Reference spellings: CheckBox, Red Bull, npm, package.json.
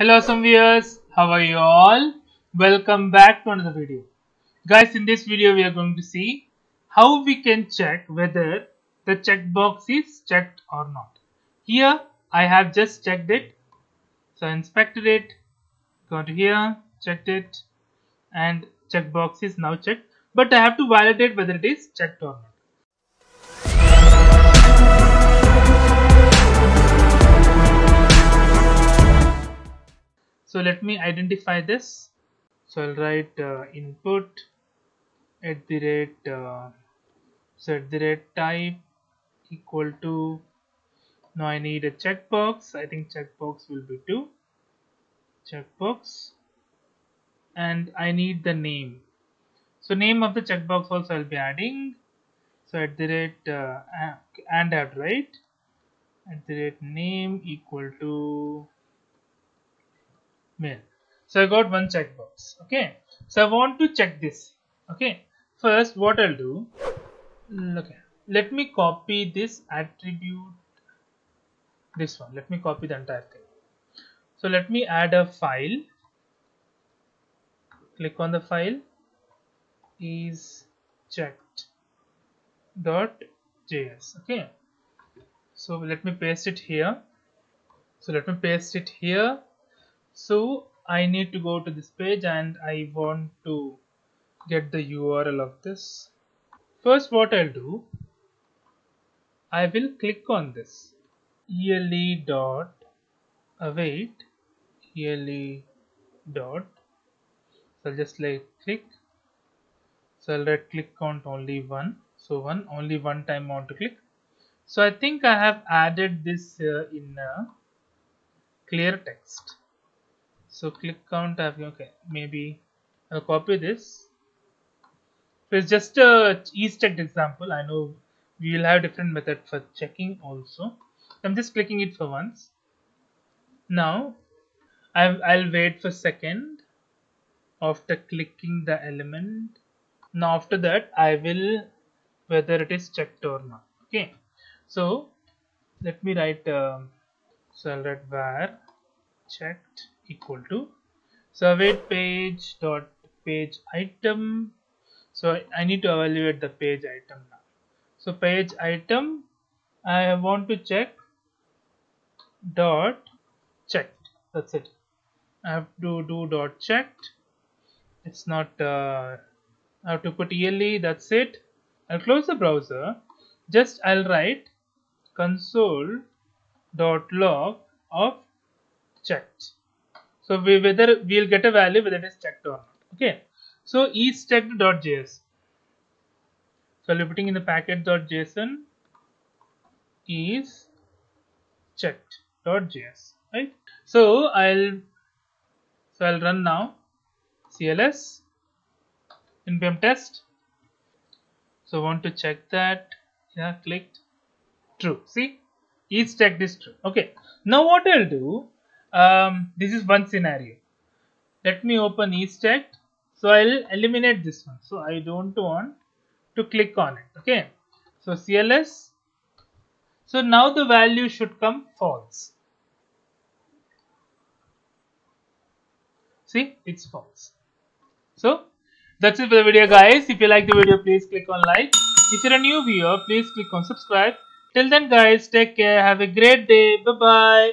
Hello awesome viewers, how are you all? Welcome back to another video. Guys, in this video we are going to see how we can check whether the checkbox is checked or not. Here I have just checked it. So I inspected it, go to here, checked it, and checkbox is now checked. But I have to validate whether it is checked or not. So let me identify this. So I'll write input at the rate type equal to, now I need a checkbox. I think checkbox will be 2, checkbox, and I need the name. So name of the checkbox also I'll be adding. So at the rate and add, right? At the rate name equal to mail. So I got one checkbox. Okay, so I want to check this. Okay, first what I'll do, okay, let me copy this attribute, this one, let me copy the entire thing. So let me add a file, click on the file, is checked.js. okay, so let me paste it here. So I need to go to this page and I want to get the URL of this. First what I'll do, I will click on this ele.await. So I'll just like click. So I'll right click on only one. So only one time I want to click. So I think I have added this in clear text. So click count, okay, maybe I'll copy this. So it's just a ease checked example. I know we will have different method for checking also. I'm just clicking it for once. Now I'll wait for a second after clicking the element. Now after that I will whether it is checked or not. Okay, so let me write so I'll write var checked equal to, so await page dot page item. So I need to evaluate the page item now. So page item I want to check dot checked, that's it. I have to do dot checked, it's not I have to put ele, that's it. I'll close the browser. Just I'll write console.log of checked. So whether we will get a value whether it is checked or not. Okay, so is checked.js. So I'll be putting in the package.json is checked.js, right? So I'll run now cls npm test. So want to check that. Yeah, clicked, true. See, is checked is true. Okay, now what I'll do, this is one scenario. Let me open is checked. So I'll eliminate this one. So I don't want to click on it. Okay, so cls. So now the value should come false. See, it's false. So that's it for the video, guys. If you like the video, please click on like. If you're a new viewer, please click on subscribe. Till then, guys, take care. Have a great day. Bye bye.